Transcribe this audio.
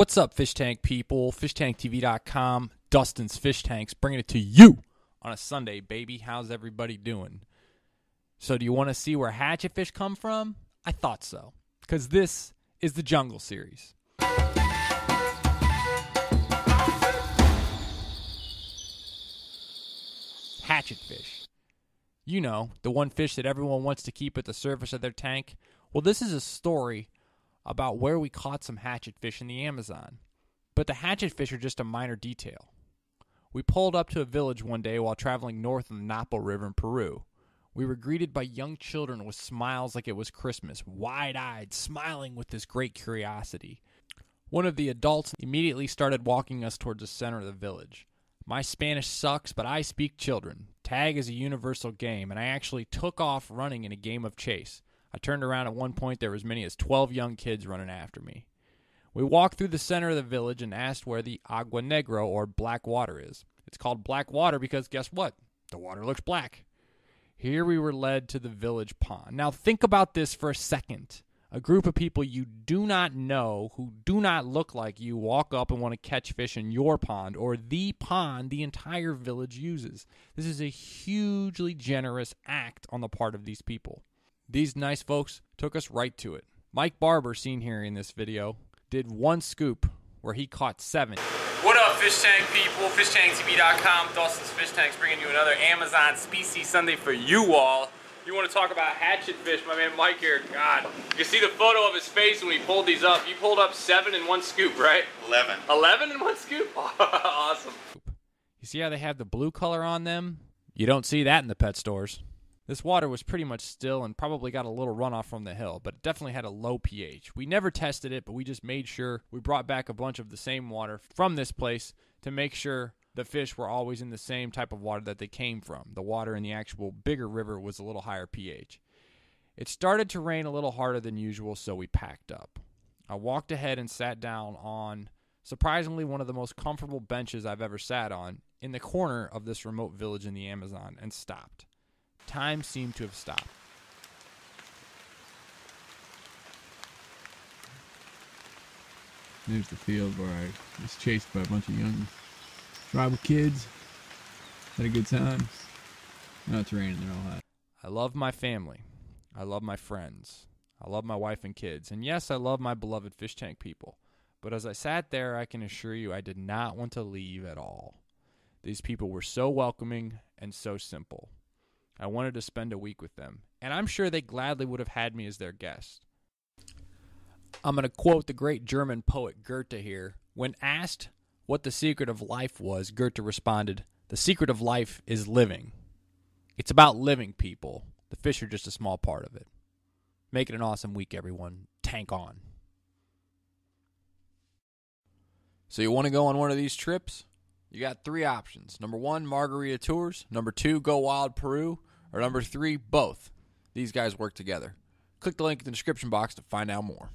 What's up, Fish Tank people? FishTankTV.com, Dustin's Fish Tanks, bringing it to you on a Sunday, baby. How's everybody doing? So do you want to see where hatchet fish come from? I thought so, because this is the Jungle Series. Hatchet fish. You know, the one fish that everyone wants to keep at the surface of their tank. Well, this is a story about where we caught some hatchet fish in the Amazon. But the hatchet fish are just a minor detail. We pulled up to a village one day while traveling north on the Napo River in Peru. We were greeted by young children with smiles like it was Christmas, wide-eyed, smiling with this great curiosity. One of the adults immediately started walking us towards the center of the village. My Spanish sucks, but I speak children. Tag is a universal game, and I actually took off running in a game of chase. I turned around at one point, there were as many as 12 young kids running after me. We walked through the center of the village and asked where the Agua Negra, or black water, is. It's called black water because guess what? The water looks black. Here we were led to the village pond. Now think about this for a second. A group of people you do not know, who do not look like you, walk up and want to catch fish in your pond, or the pond the entire village uses. This is a hugely generous act on the part of these people. These nice folks took us right to it. Mike Barber, seen here in this video, did one scoop where he caught 7. What up, Fish Tank people? FishTankTV.com, Dustin's Fish Tanks, bringing you another Amazon Species Sunday for you all. You want to talk about hatchet fish, my man Mike here. God, you can see the photo of his face when he pulled these up. You pulled up 7 in one scoop, right? 11. 11 in one scoop? Awesome. You see how they have the blue color on them? You don't see that in the pet stores. This water was pretty much still and probably got a little runoff from the hill, but it definitely had a low pH. We never tested it, but we just made sure we brought back a bunch of the same water from this place to make sure the fish were always in the same type of water that they came from. The water in the actual bigger river was a little higher pH. It started to rain a little harder than usual, so we packed up. I walked ahead and sat down on, surprisingly, one of the most comfortable benches I've ever sat on in the corner of this remote village in the Amazon and stopped. Time seemed to have stopped. There's the field where I was chased by a bunch of young tribal kids. Had a good time. Now it's raining, they're all hot. I love my family. I love my friends. I love my wife and kids. And yes, I love my beloved fish tank people. But as I sat there, I can assure you I did not want to leave at all. These people were so welcoming and so simple. I wanted to spend a week with them, and I'm sure they gladly would have had me as their guest. I'm going to quote the great German poet Goethe here. When asked what the secret of life was, Goethe responded, "The secret of life is living. It's about living, people. The fish are just a small part of it." Make it an awesome week, everyone. Tank on. So you want to go on one of these trips? You got 3 options. Number 1, Margarita Tours. Number 2, Go Wild Peru. Or number 3, both. These guys work together. Click the link in the description box to find out more.